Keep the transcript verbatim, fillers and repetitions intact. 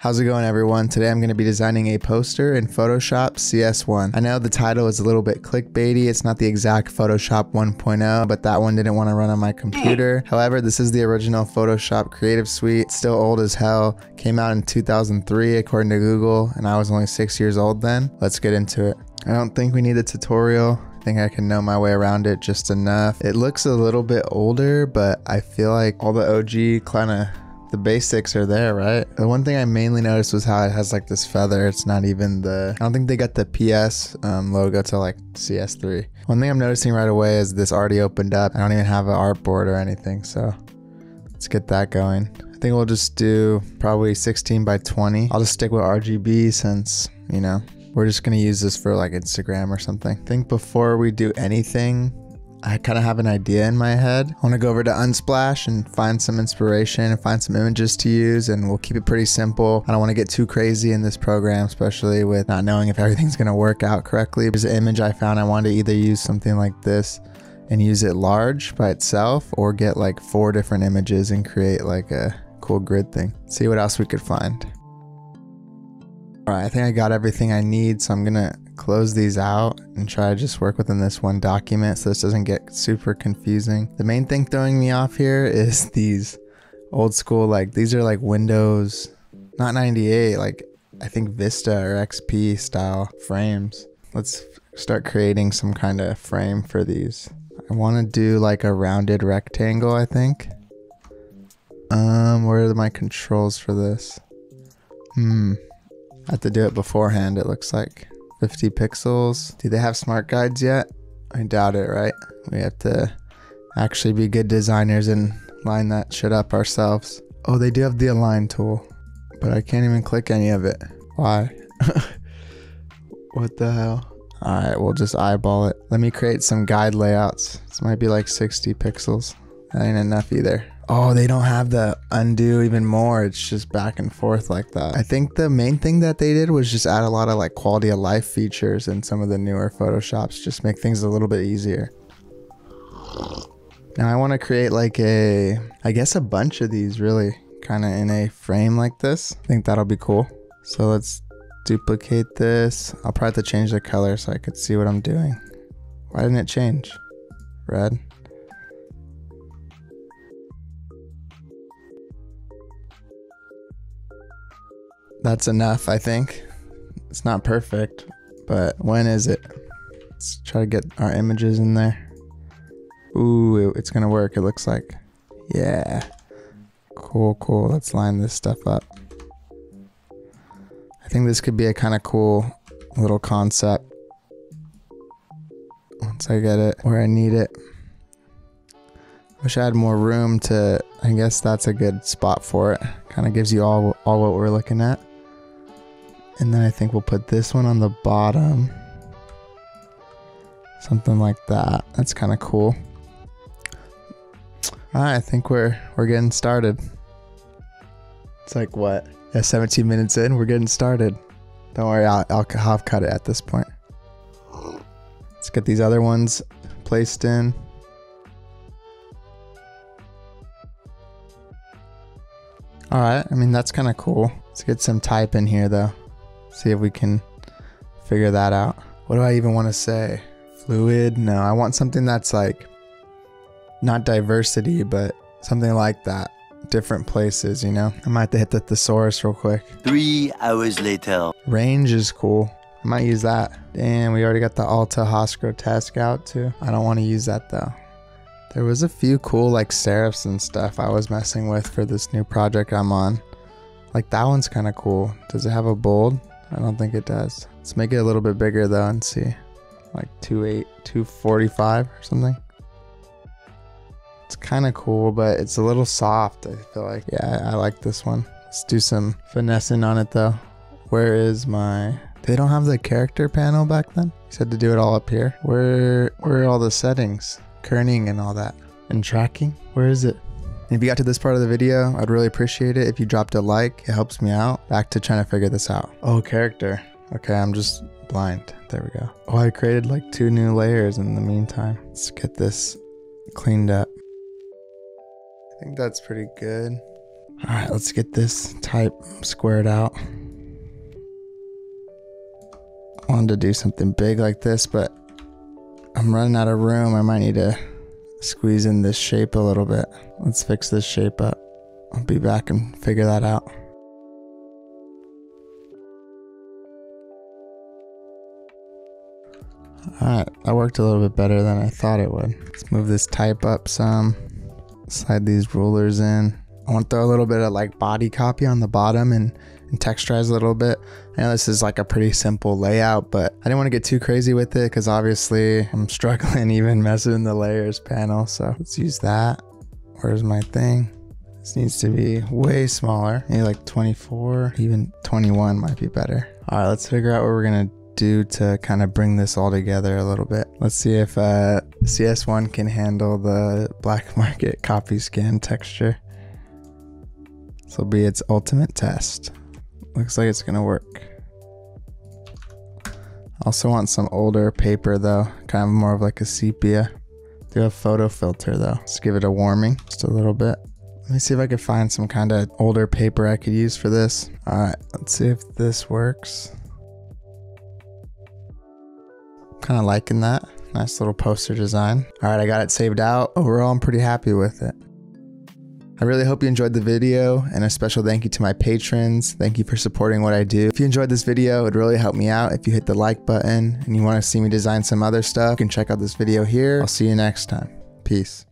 How's it going, everyone? Today I'm going to be designing a poster in Photoshop C S one. I know the title is a little bit clickbaity. It's not the exact Photoshop one point oh, but that one didn't want to run on my computer. However, this is the original Photoshop Creative Suite. It's still old as hell. Came out in two thousand three according to Google, and I was only six years old then. Let's get into it. I don't think we need a tutorial. I think I can know my way around it just enough. It looks a little bit older, but I feel like all the O G kind of the basics are there, right? The one thing I mainly noticed was how it has like this feather. It's not even the, I don't think they got the P S um, logo to like C S three. One thing I'm noticing right away is this already opened up. I don't even have an artboard or anything. So let's get that going. I think we'll just do probably sixteen by twenty. I'll just stick with R G B since, you know, we're just gonna use this for like Instagram or something. I think before we do anything, I kind of have an idea in my head. I want to go over to Unsplash and find some inspiration and find some images to use, and we'll keep it pretty simple. I don't want to get too crazy in this program, especially with not knowing if everything's going to work out correctly. There's an image I found. I wanted to either use something like this and use it large by itself, or get like four different images and create like a cool grid thing. See what else we could find. All right, I think I got everything I need, so I'm gonna close these out and try to just work within this one document so this doesn't get super confusing. The main thing throwing me off here is these old school, like these are like Windows, not ninety-eight, like I think Vista or X P style frames. Let's start creating some kind of frame for these. I wanna do like a rounded rectangle, I think. Um, where are my controls for this? Hmm. I have to do it beforehand, it looks like. fifty pixels. Do they have smart guides yet? I doubt it, right? We have to actually be good designers and line that shit up ourselves. Oh, they do have the align tool, but I can't even click any of it. Why? What the hell? All right, we'll just eyeball it. Let me create some guide layouts. This might be like sixty pixels. That ain't enough either. Oh, they don't have the undo even more. It's just back and forth like that. I think the main thing that they did was just add a lot of like quality of life features in some of the newer Photoshops, just make things a little bit easier. Now I want to create like a, I guess a bunch of these really kind of in a frame like this. I think that'll be cool. So let's duplicate this. I'll probably have to change the color so I could see what I'm doing. Why didn't it change? Red. That's enough, I think. It's not perfect, but when is it? Let's try to get our images in there. Ooh, it's gonna work, it looks like. Yeah. Cool, cool. Let's line this stuff up. I think this could be a kind of cool little concept. Once I get it where I need it. Wish I had more room to, I guess that's a good spot for it. Kind of gives you all, all what we're looking at. And then I think we'll put this one on the bottom. Something like that. That's kind of cool. All right, I think we're we're getting started. It's like what? Yeah, seventeen minutes in, we're getting started. Don't worry, I'll, I'll have cut it at this point. Let's get these other ones placed in. All right, I mean, that's kind of cool. Let's get some type in here though. See if we can figure that out. What do I even want to say? Fluid? No, I want something that's like, not diversity, but something like that. Different places, you know? I might have to hit the thesaurus real quick. Three hours later. Range is cool. I might use that. Damn, we already got the Alta Hoss Grotesque out too. I don't want to use that though. There was a few cool like serifs and stuff I was messing with for this new project I'm on. Like that one's kind of cool. Does it have a bold? I don't think it does. Let's make it a little bit bigger though and see. Like two eight, two forty-five or something. It's kind of cool, but it's a little soft, I feel like. Yeah, I like this one. Let's do some finessing on it though. Where is my... They don't have the character panel back then? You said to do it all up here. Where, where are all the settings? Kerning and all that and tracking. Where is it? And if you got to this part of the video, I'd really appreciate it if you dropped a like. It helps me out. Back to trying to figure this out. Oh, character. Okay, I'm just blind. There we go. Oh, I created like two new layers in the meantime. Let's get this cleaned up. I think that's pretty good. All right, let's get this type squared out. I wanted to do something big like this, but I'm running out of room. I might need to squeeze in this shape a little bit. Let's fix this shape up. I'll be back and figure that out. Alright, that worked a little bit better than I thought it would. Let's move this type up some. Slide these rulers in. I want to throw a little bit of like body copy on the bottom and, and texturize a little bit. I know this is like a pretty simple layout, but I didn't want to get too crazy with it because obviously I'm struggling even messing in the layers panel. So let's use that. Where's my thing? This needs to be way smaller. Maybe like twenty-four, even twenty-one might be better. Alright, let's figure out what we're going to do to kind of bring this all together a little bit. Let's see if uh, C S one can handle the black market copy scan texture. This will be its ultimate test. Looks like it's gonna work. Also want some older paper though, kind of more of like a sepia. Do a photo filter though. Let's give it a warming, just a little bit. Let me see if I could find some kind of older paper I could use for this. All right, let's see if this works. Kind of liking that. Nice little poster design. All right, I got it saved out. Overall, I'm pretty happy with it. I really hope you enjoyed the video, and a special thank you to my patrons. Thank you for supporting what I do. If you enjoyed this video, it'd really help me out if you hit the like button and you want to see me design some other stuff. You can check out this video here. I'll see you next time. Peace.